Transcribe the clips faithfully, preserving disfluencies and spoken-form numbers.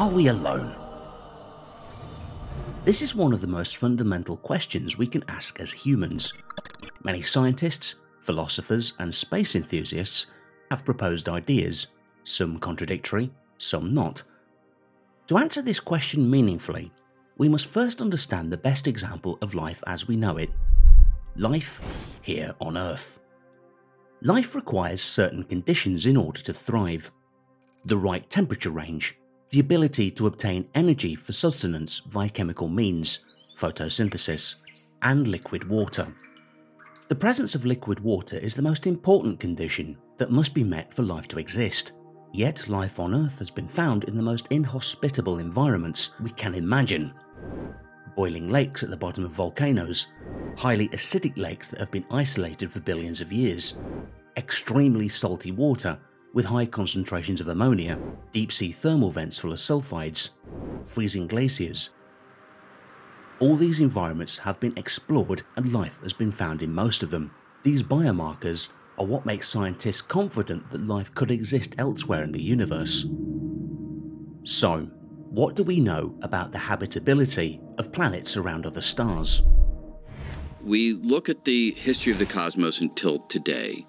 Are we alone? This is one of the most fundamental questions we can ask as humans. Many scientists, philosophers, and space enthusiasts have proposed ideas, some contradictory, some not. To answer this question meaningfully, we must first understand the best example of life as we know it. Life here on Earth. Life requires certain conditions in order to thrive. The right temperature range, the ability to obtain energy for sustenance via chemical means, photosynthesis, and liquid water. The presence of liquid water is the most important condition that must be met for life to exist. Yet life on Earth has been found in the most inhospitable environments we can imagine. Boiling lakes at the bottom of volcanoes, highly acidic lakes that have been isolated for billions of years, extremely salty water with high concentrations of ammonia, deep-sea thermal vents full of sulfides, freezing glaciers. All these environments have been explored and life has been found in most of them. These biomarkers are what makes scientists confident that life could exist elsewhere in the universe. So, what do we know about the habitability of planets around other stars? We look at the history of the cosmos until today.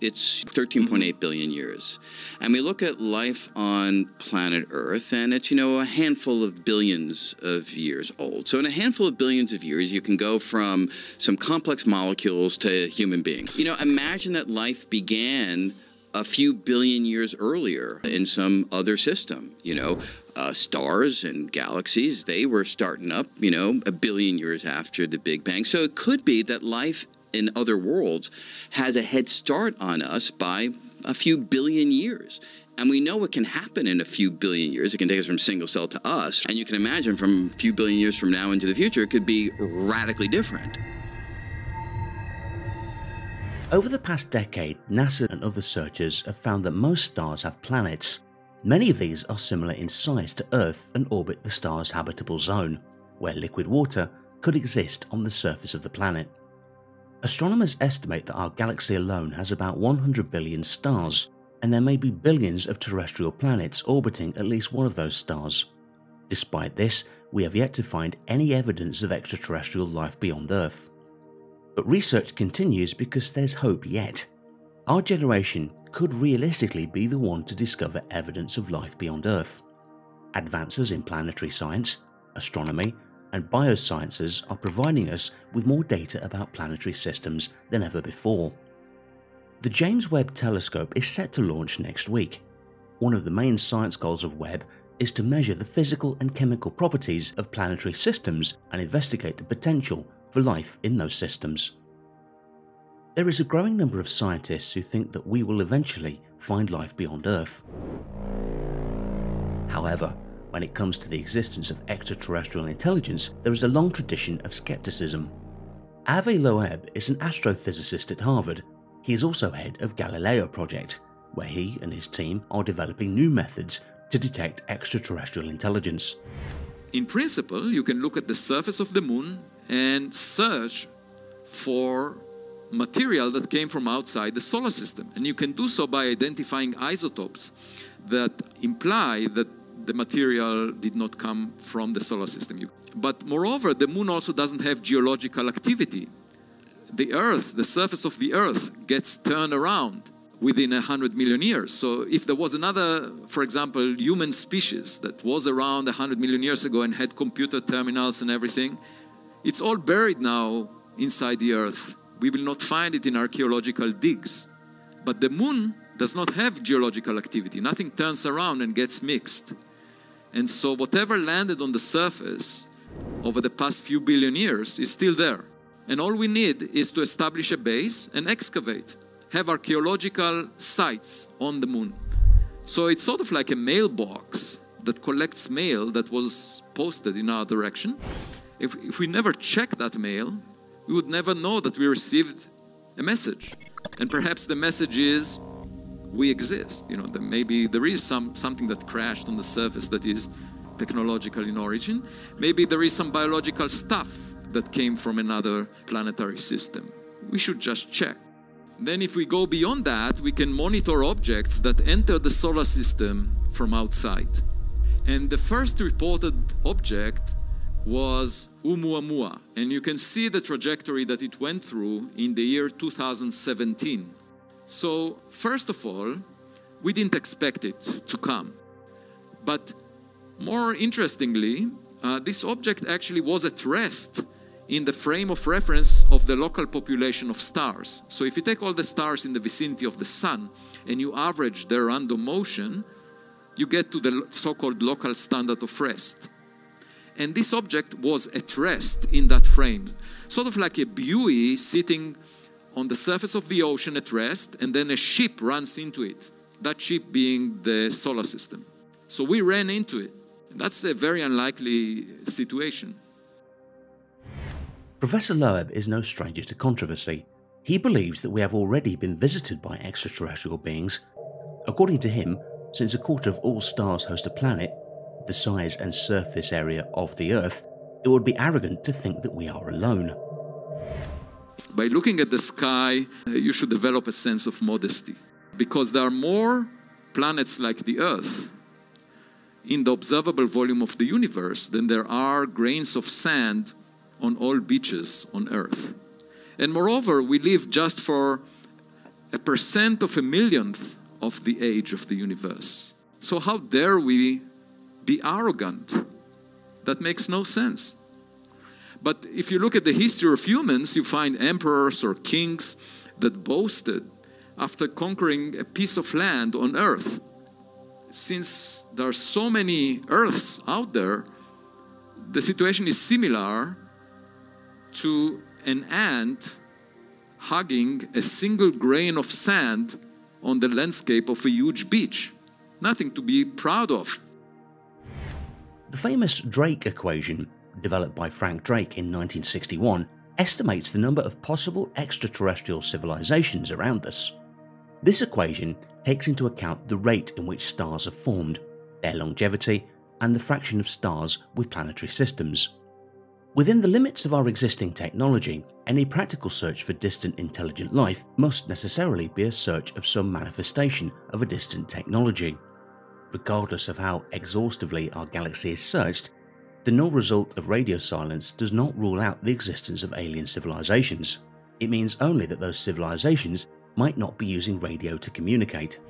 It's thirteen point eight billion years. And we look at life on planet Earth, and it's, you know, a handful of billions of years old. So in a handful of billions of years, you can go from some complex molecules to human beings. You know, imagine that life began a few billion years earlier in some other system, you know. Uh, stars and galaxies, they were starting up, you know, a billion years after the Big Bang. So it could be that life in other worlds has a head start on us by a few billion years. And we know it can happen in a few billion years. It can take us from single cell to us. And you can imagine from a few billion years from now into the future, it could be radically different. Over the past decade, NASA and other searchers have found that most stars have planets. Many of these are similar in size to Earth and orbit the star's habitable zone, where liquid water could exist on the surface of the planet. Astronomers estimate that our galaxy alone has about one hundred billion stars, and there may be billions of terrestrial planets orbiting at least one of those stars. Despite this, we have yet to find any evidence of extraterrestrial life beyond Earth. But research continues because there's hope yet. Our generation could realistically be the one to discover evidence of life beyond Earth. Advances in planetary science, astronomy, and biosciences are providing us with more data about planetary systems than ever before. The James Webb Telescope is set to launch next week. One of the main science goals of Webb is to measure the physical and chemical properties of planetary systems and investigate the potential for life in those systems. There is a growing number of scientists who think that we will eventually find life beyond Earth. However, when it comes to the existence of extraterrestrial intelligence, there is a long tradition of skepticism. Avi Loeb is an astrophysicist at Harvard. He is also head of Galileo Project, where he and his team are developing new methods to detect extraterrestrial intelligence. In principle, you can look at the surface of the moon and search for material that came from outside the solar system. And you can do so by identifying isotopes that imply that the material did not come from the solar system. But moreover, the moon also doesn't have geological activity. The Earth, the surface of the Earth, gets turned around within one hundred million years. So if there was another, for example, human species that was around one hundred million years ago and had computer terminals and everything, it's all buried now inside the Earth. We will not find it in archaeological digs. But the moon does not have geological activity. Nothing turns around and gets mixed. And so whatever landed on the surface over the past few billion years is still there. And all we need is to establish a base and excavate, have archaeological sites on the moon. So it's sort of like a mailbox that collects mail that was posted in our direction. If, if we never check that mail, we would never know that we received a message. And perhaps the message is, we exist. You know, that maybe there is some, something that crashed on the surface that is technological in origin. Maybe there is some biological stuff that came from another planetary system. We should just check. Then if we go beyond that, we can monitor objects that enter the solar system from outside. And the first reported object was Oumuamua. And you can see the trajectory that it went through in the year two thousand seventeen. So, first of all, we didn't expect it to come. But more interestingly, uh, this object actually was at rest in the frame of reference of the local population of stars. So if you take all the stars in the vicinity of the Sun and you average their random motion, you get to the so-called local standard of rest. And this object was at rest in that frame, sort of like a buoy sitting on the surface of the ocean at rest, and then a ship runs into it, that ship being the solar system. So we ran into it. That's a very unlikely situation. Professor Loeb is no stranger to controversy. He believes that we have already been visited by extraterrestrial beings. According to him, since a quarter of all stars host a planet, the size and surface area of the Earth, it would be arrogant to think that we are alone. By looking at the sky, you should develop a sense of modesty, because there are more planets like the Earth in the observable volume of the universe than there are grains of sand on all beaches on Earth. And moreover, we live just for a percent of a millionth of the age of the universe. So how dare we be arrogant? That makes no sense. But if you look at the history of humans, you find emperors or kings that boasted after conquering a piece of land on Earth. Since there are so many Earths out there, the situation is similar to an ant hugging a single grain of sand on the landscape of a huge beach. Nothing to be proud of. The famous Drake equation, developed by Frank Drake in nineteen sixty-one, estimates the number of possible extraterrestrial civilizations around us. This equation takes into account the rate in which stars are formed, their longevity, and the fraction of stars with planetary systems. Within the limits of our existing technology, any practical search for distant intelligent life must necessarily be a search of some manifestation of a distant technology. Regardless of how exhaustively our galaxy is searched, the null result of radio silence does not rule out the existence of alien civilizations. It means only that those civilizations might not be using radio to communicate.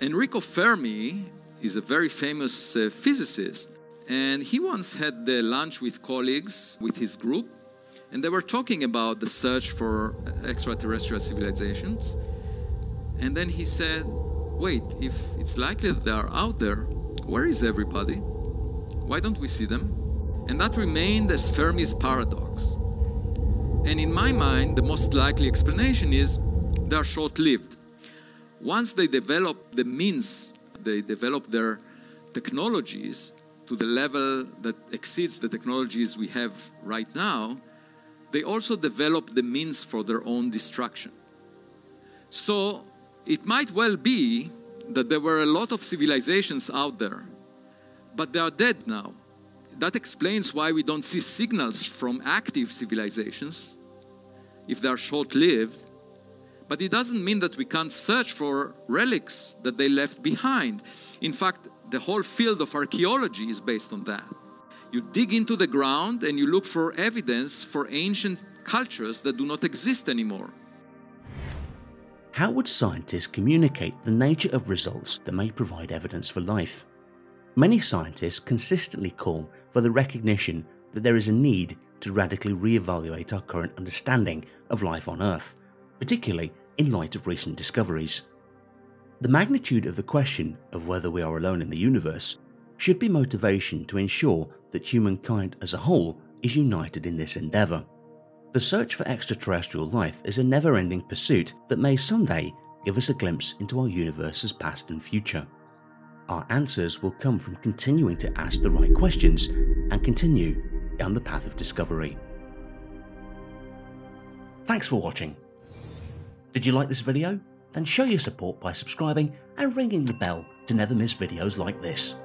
Enrico Fermi is a very famous uh, physicist, and he once had the lunch with colleagues with his group, and they were talking about the search for extraterrestrial civilizations. And then he said, wait, if it's likely that they are out there, where is everybody? Why don't we see them? And that remained as Fermi's paradox. And in my mind, the most likely explanation is they are short-lived. Once they develop the means, they develop their technologies to the level that exceeds the technologies we have right now, they also develop the means for their own destruction. So it might well be that there were a lot of civilizations out there, but they are dead now. That explains why we don't see signals from active civilizations if they are short-lived. But it doesn't mean that we can't search for relics that they left behind. In fact, the whole field of archaeology is based on that. You dig into the ground and you look for evidence for ancient cultures that do not exist anymore. How would scientists communicate the nature of results that may provide evidence for life? Many scientists consistently call for the recognition that there is a need to radically reevaluate our current understanding of life on Earth, particularly in light of recent discoveries. The magnitude of the question of whether we are alone in the universe should be motivation to ensure that humankind as a whole is united in this endeavour. The search for extraterrestrial life is a never-ending pursuit that may someday give us a glimpse into our universe's past and future. Our answers will come from continuing to ask the right questions and continue down the path of discovery. Thanks for watching. Did you like this video? Then show your support by subscribing and ringing the bell to never miss videos like this.